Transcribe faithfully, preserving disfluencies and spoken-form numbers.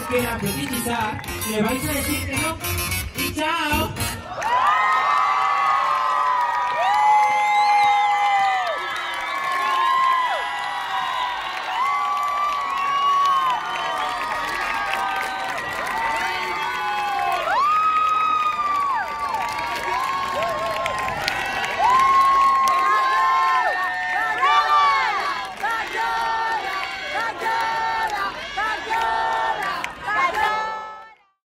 espera, pues sí, quizá le vais a decir que no. ¡Y chao!